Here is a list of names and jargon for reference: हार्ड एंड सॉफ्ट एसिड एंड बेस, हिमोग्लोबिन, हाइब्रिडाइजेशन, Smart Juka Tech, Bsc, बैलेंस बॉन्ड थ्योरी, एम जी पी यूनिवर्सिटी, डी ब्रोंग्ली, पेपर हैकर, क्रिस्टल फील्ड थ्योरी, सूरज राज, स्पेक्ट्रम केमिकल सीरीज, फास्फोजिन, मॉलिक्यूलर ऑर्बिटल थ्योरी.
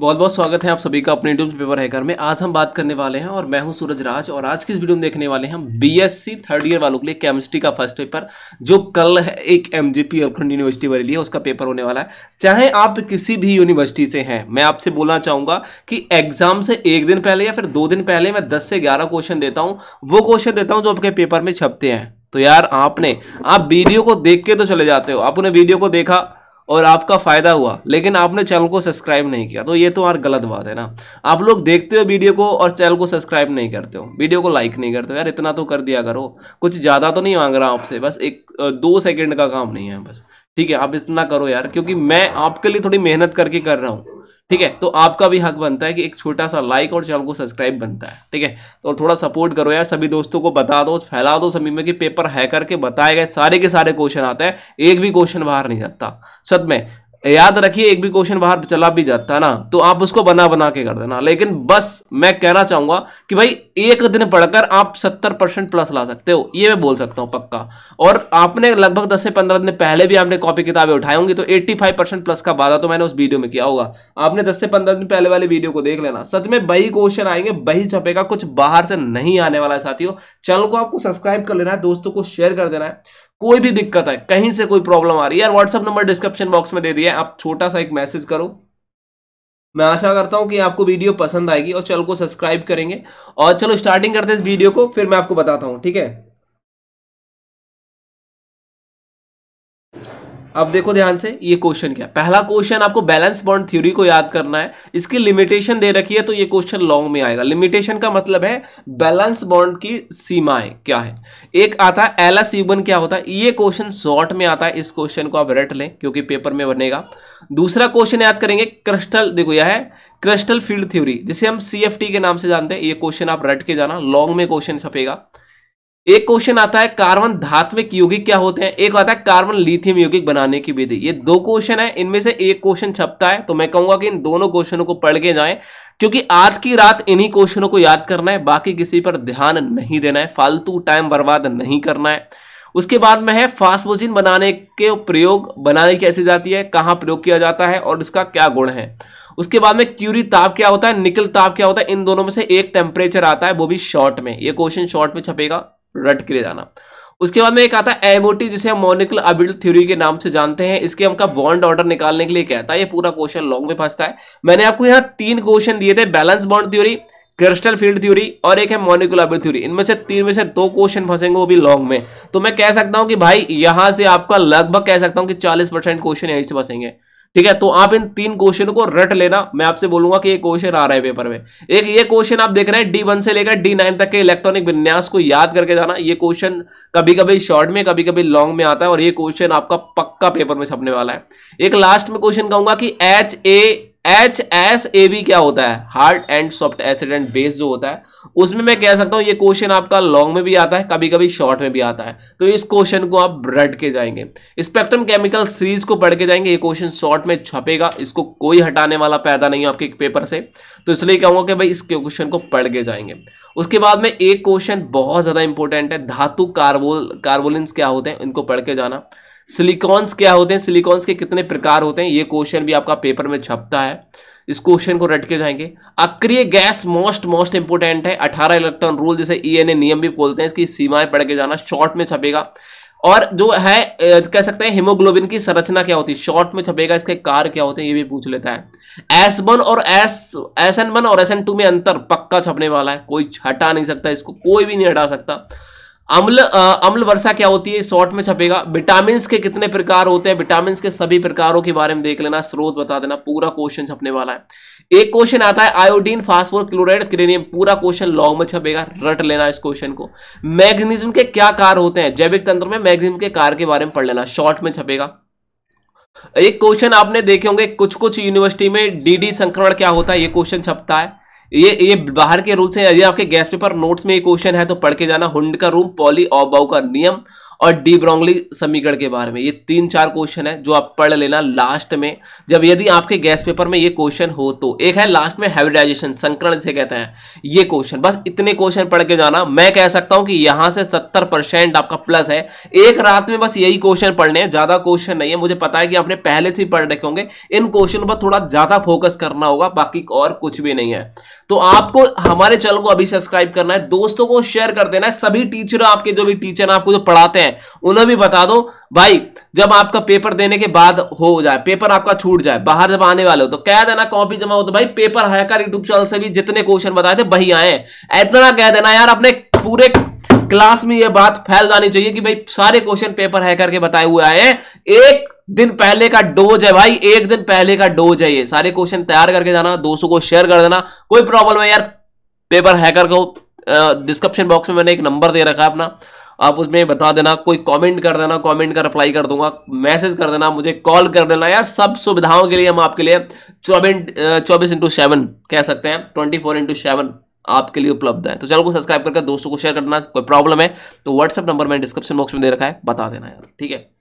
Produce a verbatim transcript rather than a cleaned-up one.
बहुत बहुत स्वागत है आप सभी का अपने यूट्यूब पेपर हैकर में। आज हम बात करने वाले हैं और मैं हूं सूरज राज और आज की इस वीडियो में देखने वाले हैं हम बीएससी थर्ड ईयर वालों के लिए केमिस्ट्री का फर्स्ट पेपर जो कल है एक एम जी पी यूनिवर्सिटी वाले लिए उसका पेपर होने वाला है। चाहे आप किसी भी यूनिवर्सिटी से हैं, मैं आपसे बोलना चाहूँगा कि एग्जाम से एक दिन पहले या फिर दो दिन पहले मैं दस से ग्यारह क्वेश्चन देता हूँ, वो क्वेश्चन देता हूँ जो आपके पेपर में छपते हैं। तो यार आपने आप वीडियो को देख के तो चले जाते हो, आपने वीडियो को देखा और आपका फ़ायदा हुआ लेकिन आपने चैनल को सब्सक्राइब नहीं किया, तो ये तो यार गलत बात है ना। आप लोग देखते हो वीडियो को और चैनल को सब्सक्राइब नहीं करते हो, वीडियो को लाइक नहीं करते हो, यार इतना तो कर दिया करो। कुछ ज़्यादा तो नहीं मांग रहा आपसे, बस एक दो सेकंड का काम नहीं है बस, ठीक है। आप इतना करो यार, क्योंकि मैं आपके लिए थोड़ी मेहनत करके कर रहा हूँ, ठीक है। तो आपका भी हक बनता है कि एक छोटा सा लाइक और चैनल को सब्सक्राइब बनता है, ठीक है। तो थोड़ा सपोर्ट करो यार, सभी दोस्तों को बता दो, फैला दो सभी में कि पेपर हैकर के बताए गए सारे के सारे क्वेश्चन आते हैं, एक भी क्वेश्चन बाहर नहीं जाता। सच में याद रखिए, एक भी क्वेश्चन बाहर चला भी जाता है ना तो आप उसको बना बना के कर देना। लेकिन बस मैं कहना चाहूंगा कि भाई एक दिन पढ़कर आप सत्तर परसेंट प्लस ला सकते हो, ये मैं बोल सकता हूँ पक्का। और आपने लगभग दस से पंद्रह दिन पहले भी आपने कॉपी किताबें उठाई होंगी, तो एट्टी फाइव परसेंट प्लस का वादा तो मैंने उस वीडियो में किया होगा। आपने दस से पंद्रह दिन पहले वाले वीडियो को देख लेना, सच में वही क्वेश्चन आएंगे, वही छपेगा, कुछ बाहर से नहीं आने वाला है साथियों। चैनल को आपको सब्सक्राइब कर लेना है, दोस्तों को शेयर कर देना है। कोई भी दिक्कत है, कहीं से कोई प्रॉब्लम आ रही है यार, व्हाट्सएप नंबर डिस्क्रिप्शन बॉक्स में दे दिया है, आप छोटा सा एक मैसेज करो। मैं आशा करता हूं कि आपको वीडियो पसंद आएगी और चैनल को सब्सक्राइब करेंगे। और चलो स्टार्टिंग करते हैं इस वीडियो को, फिर मैं आपको बताता हूं, ठीक है। अब देखो ध्यान से ये क्वेश्चन क्या है। पहला क्वेश्चन आपको बैलेंस बॉन्ड थ्योरी को याद करना है, इसकी लिमिटेशन दे रखी है तो ये क्वेश्चन लॉन्ग में आएगा। लिमिटेशन का मतलब है बैलेंस बॉन्ड की सीमाएं क्या है। एक आता है एल एस यू वन क्या होता है, ये क्वेश्चन शॉर्ट में आता है, इस क्वेश्चन को आप रट लें क्योंकि पेपर में बनेगा। दूसरा क्वेश्चन याद करेंगे क्रिस्टल, देखो यह है क्रिस्टल फील्ड थ्योरी जिसे हम सी एफ टी के नाम से जानते हैं, ये क्वेश्चन आप रट के जाना, लॉन्ग में क्वेश्चन छपेगा। एक क्वेश्चन आता है कार्बन धात्विक यौगिक क्या होते हैं, एक आता है कार्बन लिथियम यौगिक बनाने की विधि। ये दो क्वेश्चन है, इनमें से एक क्वेश्चन छपता है, तो मैं कहूंगा कि इन दोनों क्वेश्चनों को पढ़ के जाएं, क्योंकि आज की रात इन्हीं क्वेश्चनों को याद करना है, बाकी किसी पर ध्यान नहीं देना है, फालतू टाइम बर्बाद नहीं करना है। उसके बाद में है फास्फोजिन बनाने के प्रयोग, बनाने कैसे जाती है, कहाँ प्रयोग किया जाता है और इसका क्या गुण है। उसके बाद में क्यूरी ताप क्या होता है, निकल ताप क्या होता है, इन दोनों में से एक टेम्परेचर आता है, वो भी शॉर्ट में, ये क्वेश्चन शॉर्ट में छपेगा, रट के लिए जाना। उसके बाद में एक आता है एमओटी जिसे हम मॉलिक्यूलर ऑर्बिटल थ्योरी के नाम से जानते हैं, इसके हमका बॉन्ड ऑर्डर निकालने के लिए कहता है, ये पूरा क्वेश्चन लॉन्ग में फंसता है। मैंने आपको यहाँ तीन क्वेश्चन दिए थे, बैलेंस बॉन्ड थ्योरी, क्रिस्टल फील्ड थ्योरी और एक है मॉलिक्यूलर ऑर्बिटल थ्योरी। इनमें से तीन में से दो क्वेश्चन फंसेंगे, वो भी लॉन्ग में, तो मैं कह सकता हूँ कि भाई यहाँ से आपका लगभग कह सकता हूँ कि चालीस परसेंट क्वेश्चन यहीं से फंसेंगे, ठीक है। तो आप इन तीन क्वेश्चन को रट लेना। मैं आपसे बोलूंगा कि ये क्वेश्चन आ रहा है पेपर में। एक ये क्वेश्चन आप देख रहे हैं डी वन से लेकर डी नाइन तक के इलेक्ट्रॉनिक विन्यास को याद करके जाना, ये क्वेश्चन कभी कभी शॉर्ट में कभी कभी लॉन्ग में आता है और ये क्वेश्चन आपका पक्का पेपर में छपने वाला है। एक लास्ट में क्वेश्चन कहूंगा कि H A H S A B क्या होता है, हार्ड एंड सॉफ्ट एसिड एंड बेस जो होता है, उसमें मैं कह सकता हूँ ये क्वेश्चन आपका लॉन्ग में भी आता है, कभी कभी शॉर्ट में भी आता है, तो इस क्वेश्चन को आप रट के जाएंगे। स्पेक्ट्रम केमिकल सीरीज को पढ़ के जाएंगे, ये क्वेश्चन शॉर्ट में छपेगा, इसको कोई हटाने वाला पैदा नहीं है आपके पेपर से, तो इसलिए कहूँगा कि भाई इस क्वेश्चन को पढ़ के जाएंगे। उसके बाद में एक क्वेश्चन बहुत ज़्यादा इंपॉर्टेंट है, धातु कार्बोल कार्बोलिन्स क्या होते हैं, इनको पढ़ के जाना। सिलिकॉन्स क्या होते हैं, सिलिकॉन्स के कितने प्रकार होते हैं, ये क्वेश्चन भी आपका पेपर में छपता है, इस क्वेश्चन को रट के जाएंगे। अक्रिय गैस मोस्ट मोस्ट इंपोर्टेंट है, अठारह इलेक्ट्रॉन रूल जिसे ई एन ए नियम भी बोलते हैं, इसकी सीमाएं पढ़ के जाना, शॉर्ट में छपेगा। और जो है कह सकते हैं हिमोग्लोबिन की संरचना क्या होती है, शॉर्ट में छपेगा, इसके कार्य क्या होते हैं ये भी पूछ लेता है। एस वन और एस एस एन वन और एस एन टू में अंतर पक्का छपने वाला है, कोई हटा नहीं सकता इसको, कोई भी नहीं हटा सकता। अम्ल अम्ल वर्षा क्या होती है, शॉर्ट में छपेगा। विटामिन्स के कितने प्रकार होते हैं, विटामिन्स के सभी प्रकारों के बारे में देख लेना, स्रोत बता देना, पूरा क्वेश्चन छपने वाला है। एक क्वेश्चन आता है आयोडीन फास्फोर क्लोराइड क्रेनियम, पूरा क्वेश्चन लॉन्ग में छपेगा, रट लेना इस क्वेश्चन को। मैग्नीशियम के क्या कार्य होते हैं, जैविक तंत्र में मैग्नीशियम के कार्य के बारे में पढ़ लेना, शॉर्ट में छपेगा। एक क्वेश्चन आपने देखे होंगे कुछ कुछ यूनिवर्सिटी में, डी डी संक्रमण क्या होता है, ये क्वेश्चन छपता है, ये ये बाहर के रूल से, यदि आपके गैस पेपर नोट्स में ये क्वेश्चन है तो पढ़ के जाना। हुम का रूम पॉली ऑबाउ का नियम और डी ब्रोंग्ली समीकरण के बारे में। ये तीन चार क्वेश्चन है जो आप पढ़ लेना लास्ट में, जब यदि आपके गैस पेपर में ये क्वेश्चन हो तो। एक है लास्ट में हाइब्रिडाइजेशन, संकरण जिसे कहते हैं, ये क्वेश्चन। बस इतने क्वेश्चन पढ़ के जाना। मैं कह सकता हूं कि यहां से सत्तर परसेंट आपका प्लस है। एक रात में बस यही क्वेश्चन पढ़ने हैं, ज्यादा क्वेश्चन नहीं है। मुझे पता है कि आपने पहले से ही पढ़ रखे होंगे। इन क्वेश्चन पर थोड़ा ज्यादा फोकस करना होगा, बाकी और कुछ भी नहीं है। तो आपको हमारे चैनल को अभी सब्सक्राइब करना है, दोस्तों को शेयर कर देना है। सभी टीचर, आपके जो भी टीचर आपको जो पढ़ाते हैं, उन्हें भी बता दो भाई जब आपका पेपर देने के बाद हो जाए, पेपर आपका छूट जाए, बाहर जब आने वाले हो तो कह देना कॉपी जमा हो तो भाई पेपर हैकर यूट्यूब चैनल से भी जितने क्वेश्चन बताए थे वही आए। इतना कह देना यार, अपने पूरे क्लास में यह बात फैल जानी चाहिए कि भाई सारे क्वेश्चन पेपर हैकर के बताए हुए आए हैं। एक दिन पहले का डोज है भाई, एक दिन पहले का डोज है ये। सारे क्वेश्चन तैयार करके जाना, दोस्तों को शेयर कर देना। कोई प्रॉब्लम है यार, पेपर हैकर को डिस्क्रिप्शन बॉक्स में मैंने एक नंबर दे रखा है अपना, आप उसमें बता देना। कोई कमेंट कर देना, कमेंट का रिप्लाई कर दूंगा। मैसेज कर देना, मुझे कॉल कर देना। यार सब सुविधाओं के लिए हम आपके लिए चौबीस चौबीस इंटू सेवन कह सकते हैं, ट्वेंटी फोर इंटू सेवन आपके लिए उपलब्ध है। तो चैनल को सब्सक्राइब करके दोस्तों को शेयर करना। कोई प्रॉब्लम है तो व्हाट्सएप नंबर मैंने डिस्क्रिप्शन बॉक्स में दे रखा है, बता देना यार, ठीक है।